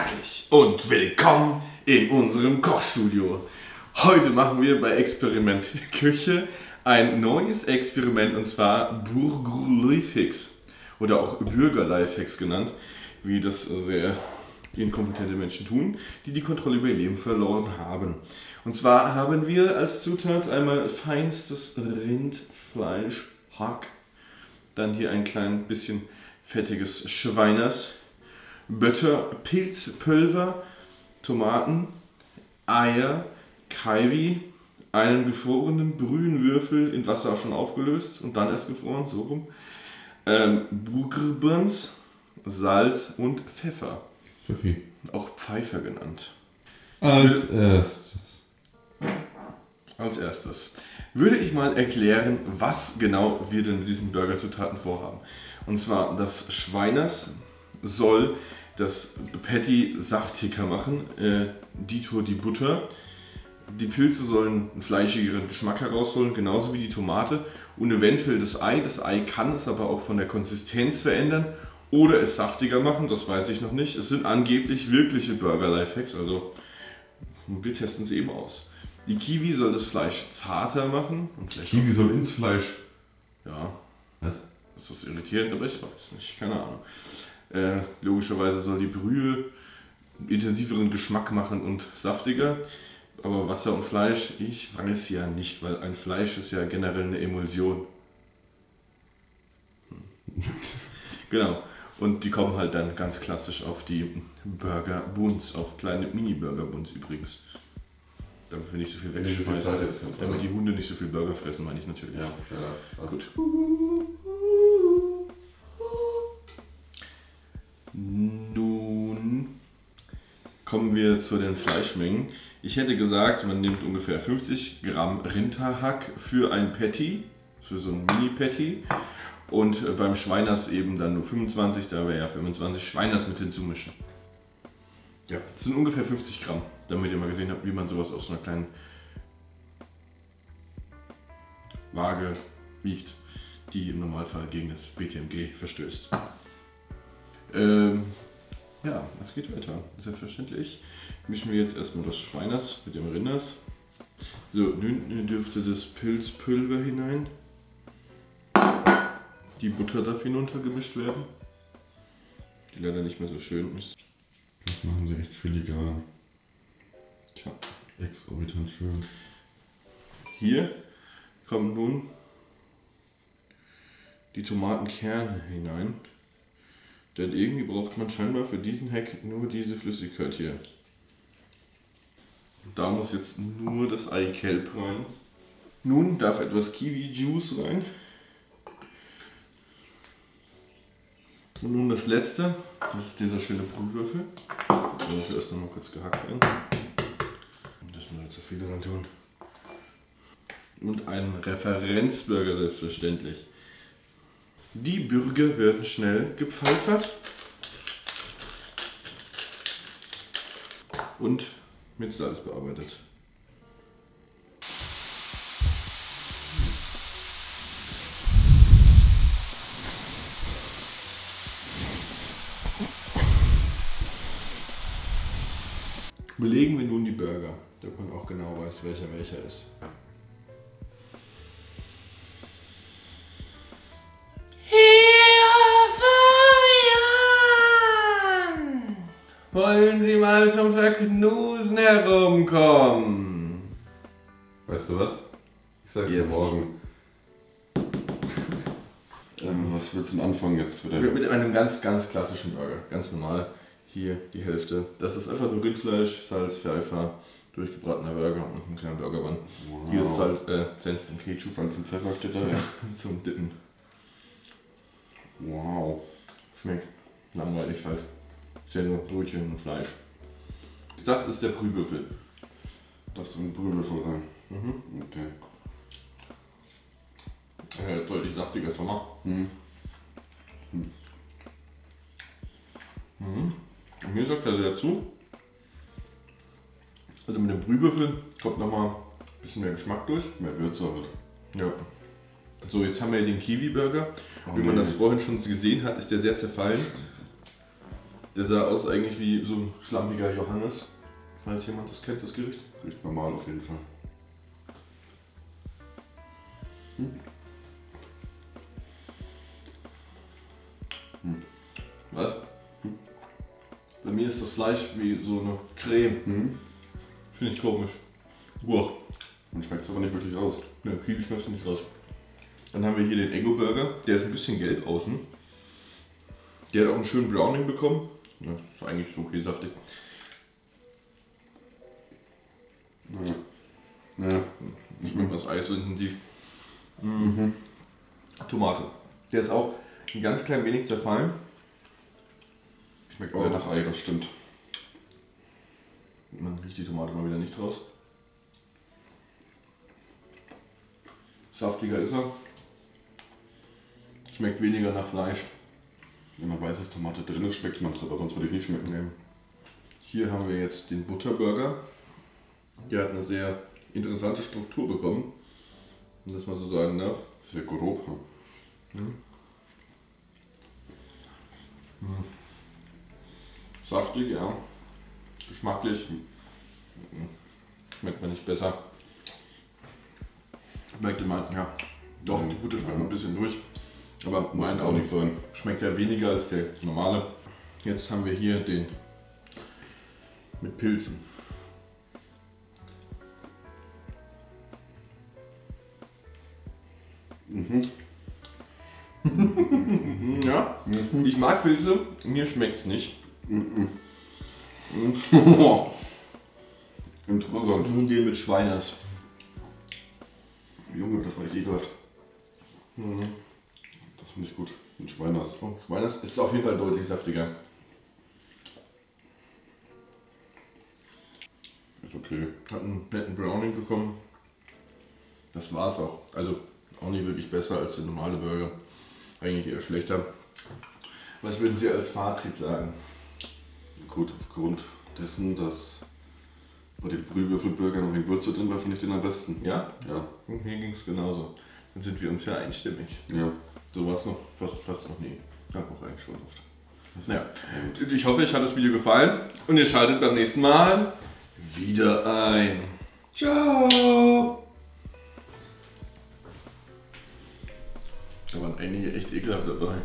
Herzlich und willkommen in unserem Kochstudio. Heute machen wir bei Experiment Küche ein neues Experiment, und zwar Burger-Lifehacks oder auch Bürger-Lifehacks genannt, wie das sehr inkompetente Menschen tun, die die Kontrolle über ihr Leben verloren haben. Und zwar haben wir als Zutat einmal feinstes Rindfleisch, Hack, dann hier ein klein bisschen fettiges Schweiners, Butter, Pilzpulver, Tomaten, Eier, Kiwi, einen gefrorenen Brühenwürfel, in Wasser schon aufgelöst und dann erst gefroren, so rum, Burgerbuns, Salz und Pfeffer. Pfeffi. Auch Pfeifer genannt. Als erstes würde ich mal erklären, was genau wir denn mit diesen Burgerzutaten vorhaben. Und zwar das Schweiners soll das Patty saftiger machen, dito die Butter. Die Pilze sollen einen fleischigeren Geschmack herausholen, genauso wie die Tomate und eventuell das Ei. Das Ei kann es aber auch von der Konsistenz verändern oder es saftiger machen, das weiß ich noch nicht. Es sind angeblich wirkliche Burger-Lifehacks, also wir testen es eben aus. Die Kiwi soll das Fleisch zarter machen. Und Kiwi soll ins Fleisch? Ja. Was? Das ist irritierend, aber ich weiß nicht, keine Ahnung. Logischerweise soll die Brühe intensiveren Geschmack machen und saftiger. Aber Wasser und Fleisch, ich weiß ja nicht, weil ein Fleisch ist ja generell eine Emulsion. Genau. Und die kommen halt dann ganz klassisch auf die Burger-Buns, auf kleine Mini-Burger-Buns übrigens. Damit wir nicht so viel wegschmeißen, damit die Hunde nicht so viel Burger fressen, meine ich natürlich. Ja, ja. Gut. Nun kommen wir zu den Fleischmengen. Ich hätte gesagt, man nimmt ungefähr 50 Gramm Rinderhack für ein Patty, für so ein Mini-Patty. Und beim Schweiners eben dann nur 25, da wäre ja 25 Schweiners mit hinzumischen. Ja, das sind ungefähr 50 Gramm, damit ihr mal gesehen habt, wie man sowas auf so einer kleinen Waage wiegt, die im Normalfall gegen das BTMG verstößt. Ja, es geht weiter. Selbstverständlich mischen wir jetzt erstmal das Schweiners mit dem Rinders. So, nun dürfte das Pilzpulver hinein. Die Butter darf hinuntergemischt werden, die leider nicht mehr so schön ist. Das machen sie echt filigran. Tja, exorbitant schön. Hier kommen nun die Tomatenkerne hinein. Denn irgendwie braucht man scheinbar für diesen Hack nur diese Flüssigkeit hier. Und da muss jetzt nur das Eigelb rein. Nun darf etwas Kiwi-Juice rein. Und nun das letzte, das ist dieser schöne Brühwürfel. Der muss erst noch mal kurz gehackt werden. Das muss nicht so viel daran tun. Und ein Referenzburger selbstverständlich. Die Burger werden schnell gepfeifert und mit Salz bearbeitet. Belegen wir nun die Burger, damit man auch genau weiß, welcher ist. Wollen Sie mal zum Verknusen herumkommen? Weißt du was? Ich sag's dir morgen. Was willst du denn anfangen jetzt? Mit einem ganz klassischen Burger. Ganz normal. Hier die Hälfte. Das ist einfach nur Rindfleisch, Salz, Pfeffer, durchgebratener Burger und einen kleinen Burgerbun. Wow. Hier ist halt Senf und Ketchup. Salz und Pfeffer steht da. Ja, zum Dippen. Wow. Schmeckt langweilig halt. Sehr nur Brötchen und Fleisch. Das ist der Brühwürfel. Das ist ein Brühwürfel rein. Mhm. Okay. Deutlich saftiger Sommer. Mhm. Mhm. Mhm. Und mir sagt er sehr zu. Also mit dem Brühwürfel kommt nochmal ein bisschen mehr Geschmack durch. Mehr Würze wird. Ja. So, jetzt haben wir den Kiwi-Burger. Wie man das vorhin schon gesehen hat, ist der sehr zerfallen. Der sah aus eigentlich wie so ein schlammiger Johannes. Falls jemand das kennt, das Gericht. Riecht normal auf jeden Fall. Was? Bei mir ist das Fleisch wie so eine Creme. Finde ich komisch. Boah. Und schmeckt es aber nicht wirklich raus. Ne, Kiwi schmeckt nicht raus. Dann haben wir hier den Eggo Burger. Der ist ein bisschen gelb außen. Der hat auch einen schönen Browning bekommen. Das ist eigentlich so okay saftig. Naja. Naja. Ich schmeckt das Eis so intensiv. Tomate. Der ist auch ein ganz klein wenig zerfallen. Schmeckt auch nach Ei, das stimmt. Man riecht die Tomate mal wieder nicht raus. Saftiger ist er. Schmeckt weniger nach Fleisch. Wenn man weiß, dass Tomate drin ist, schmeckt man es, aber sonst würde ich nicht schmecken. Nee. Hier haben wir jetzt den Butterburger. Der hat eine sehr interessante Struktur bekommen, wenn das mal so sagen darf. Sehr grob. Saftig, ja. Geschmacklich. Schmeckt mir nicht besser. Schmeckt immer, ja. Doch, die Butter schmeckt ein bisschen durch. Aber muss jetzt auch nicht sein. Schmeckt ja weniger als der normale. Jetzt haben wir hier den mit Pilzen. Ja, ich mag Pilze, mir schmeckt es nicht. Interessant. Nun den mit Schweiners. Junge, das war echt ekelhaft. Das finde ich gut. Mit Schweiners. Oh, Schweiners ist auf jeden Fall deutlich saftiger. Ist okay. Hat einen netten Browning bekommen. Das war's auch. Also auch nicht wirklich besser als der normale Burger. Eigentlich eher schlechter. Was würden Sie als Fazit sagen? Gut, aufgrund dessen, dass bei den Brühwürfelburger noch die Würze drin war, finde ich den am besten. Ja? Ja. Und mir ging es genauso. Dann sind wir uns ja einstimmig. Ja. So war es noch fast noch nie. Ich habe auch eigentlich schon oft. Naja. Ich hoffe, euch hat das Video gefallen und ihr schaltet beim nächsten Mal wieder ein. Ciao! Da waren einige echt ekelhaft dabei.